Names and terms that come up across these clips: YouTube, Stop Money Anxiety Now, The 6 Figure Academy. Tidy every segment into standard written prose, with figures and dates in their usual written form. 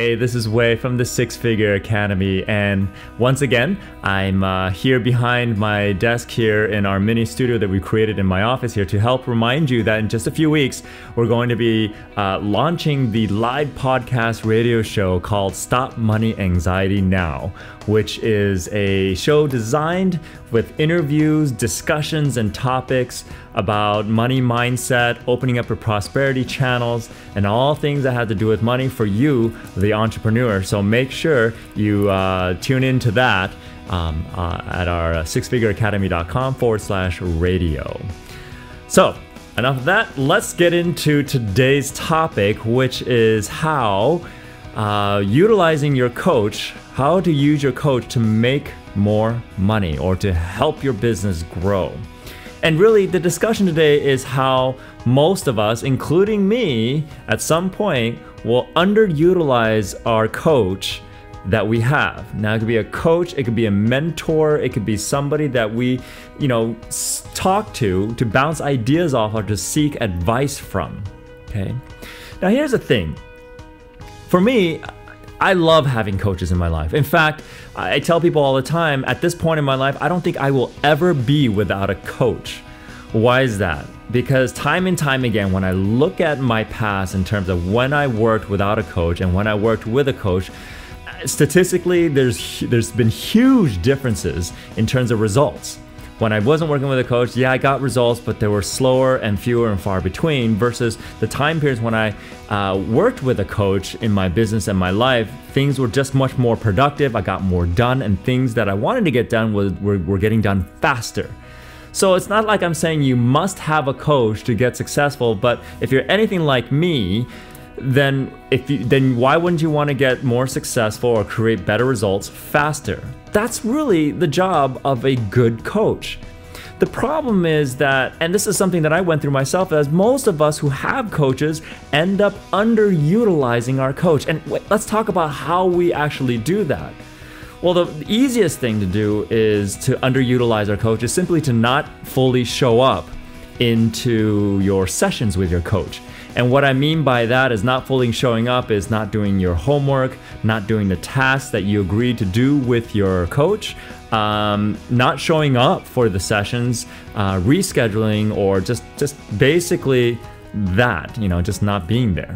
Hey, this is Wei from the 6 Figure Academy, and once again, I'm here behind my desk here in our mini studio that we created in my office here to help remind you that in just a few weeks, we're going to be launching the live podcast radio show called Stop Money Anxiety Now, which is a show designed with interviews, discussions, and topics about money mindset, opening up your prosperity channels, and all things that have to do with money for you, the entrepreneur. So make sure you tune into that at our 6figureacademy.com/radio. So enough of that, let's get into today's topic, which is how utilizing your coach, how to use your coach to make more money or to help your business grow. And really, the discussion today is how most of us, including me, at some point will underutilize our coach that we have. Now, it could be a coach, it could be a mentor, it could be somebody that we, talk to bounce ideas off or to seek advice from, okay? Now, here's the thing. For me, I love having coaches in my life. In fact, I tell people all the time, at this point in my life, I don't think I will ever be without a coach. Why is that? Because time and time again, when I look at my past in terms of when I worked without a coach and when I worked with a coach, statistically, there's been huge differences in terms of results. When I wasn't working with a coach, yeah, I got results, but they were slower and fewer and far between versus the time periods when I worked with a coach in my business and my life, things were just much more productive. I got more done, and things that I wanted to get done were getting done faster. So it's not like I'm saying you must have a coach to get successful, but if you're anything like me, then why wouldn't you want to get more successful or create better results faster? That's really the job of a good coach. The problem is that, and this is something that I went through myself, as most of us who have coaches end up underutilizing our coach. And let's talk about how we actually do that. Well, the easiest thing to do is to underutilize our coach is simply to not fully show up into your sessions with your coach. And what I mean by that is not fully showing up is not doing your homework, not doing the tasks that you agreed to do with your coach, not showing up for the sessions, rescheduling, or just basically that, just not being there,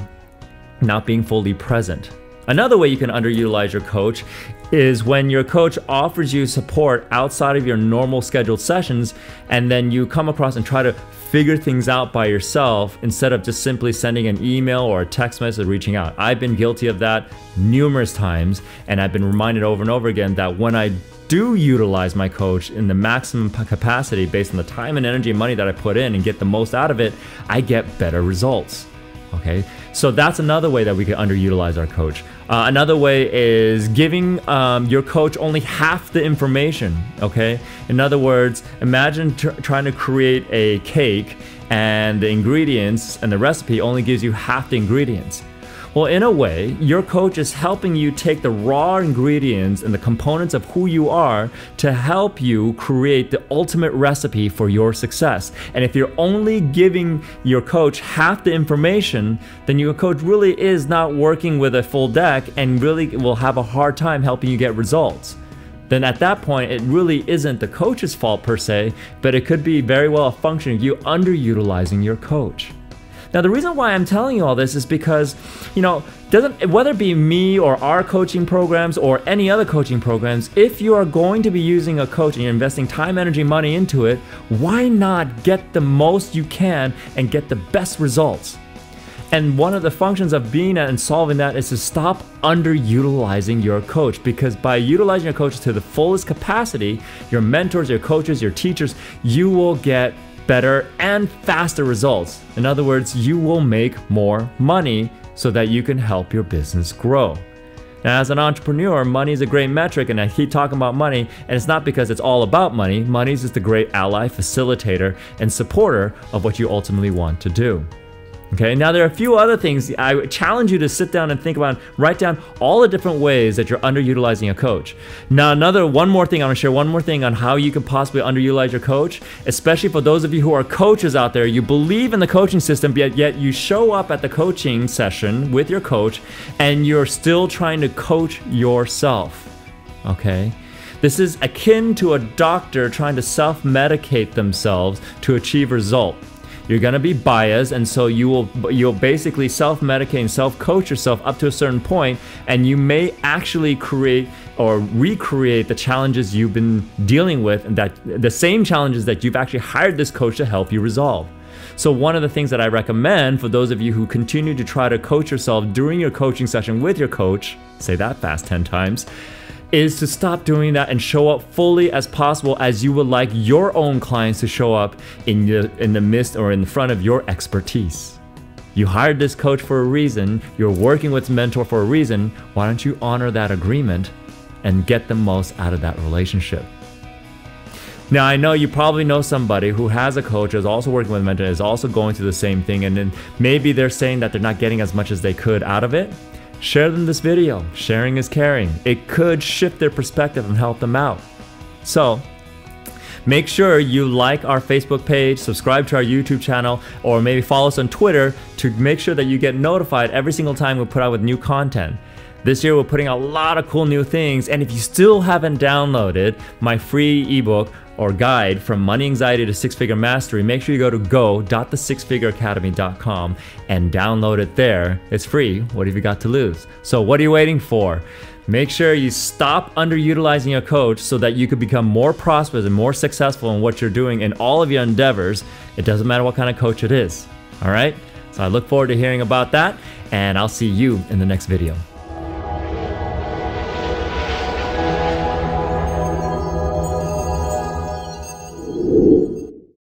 not being fully present. Another way you can underutilize your coach is when your coach offers you support outside of your normal scheduled sessions, and then you come across and try to figure things out by yourself instead of just simply sending an email or a text message reaching out. I've been guilty of that numerous times, and I've been reminded over and over again that when I do utilize my coach in the maximum capacity based on the time and energy and money that I put in and get the most out of it, I get better results. Okay, so that's another way that we can underutilize our coach. Another way is giving your coach only half the information, okay? In other words, imagine trying to create a cake and the ingredients and the recipe only gives you half the ingredients. Well, in a way, your coach is helping you take the raw ingredients and the components of who you are to help you create the ultimate recipe for your success. And if you're only giving your coach half the information, then your coach really is not working with a full deck and really will have a hard time helping you get results. Then at that point, it really isn't the coach's fault per se, but it could be very well a function of you underutilizing your coach. Now, the reason why I'm telling you all this is because, whether it be me or our coaching programs or any other coaching programs, if you are going to be using a coach and you're investing time, energy, money into it, why not get the most you can and get the best results? And one of the functions of being and solving that is to stop underutilizing your coach, because by utilizing your coach to the fullest capacity, your mentors, your coaches, your teachers, you will get better and faster results. In other words, you will make more money so that you can help your business grow. Now, as an entrepreneur, money is a great metric, and I keep talking about money, and it's not because it's all about money. Money is just a great ally, facilitator, and supporter of what you ultimately want to do. Okay, now there are a few other things I challenge you to sit down and think about, write down all the different ways that you're underutilizing a coach. Now one more thing, I'm gonna share one more thing on how you can possibly underutilize your coach, especially for those of you who are coaches out there. You believe in the coaching system, yet you show up at the coaching session with your coach and you're still trying to coach yourself, okay? This is akin to a doctor trying to self-medicate themselves to achieve result. You're gonna be biased, and so you'll basically self-medicate and self-coach yourself up to a certain point, and you may actually create or recreate the challenges you've been dealing with, and that the same challenges that you've actually hired this coach to help you resolve. So one of the things that I recommend for those of you who continue to try to coach yourself during your coaching session with your coach, say that fast 10 times, is to stop doing that and show up fully as possible as you would like your own clients to show up in the midst or in front of your expertise. You hired this coach for a reason, you're working with mentor for a reason, why don't you honor that agreement and get the most out of that relationship? Now I know you probably know somebody who has a coach, is also working with a mentor, is also going through the same thing, and then maybe they're saying that they're not getting as much as they could out of it. Share them this video. Sharing is caring. It could shift their perspective and help them out. So make sure you like our Facebook page, subscribe to our YouTube channel, or maybe follow us on Twitter to make sure that you get notified every single time we put out with new content. This year we're putting out a lot of cool new things, and if you still haven't downloaded my free ebook or guide from money anxiety to six-figure mastery, make sure you go to go.thesixfigureacademy.com and download it there. It's free. What have you got to lose? So what are you waiting for? Make sure you stop underutilizing your coach so that you could become more prosperous and more successful in what you're doing in all of your endeavors. It doesn't matter what kind of coach it is. All right? So I look forward to hearing about that, and I'll see you in the next video.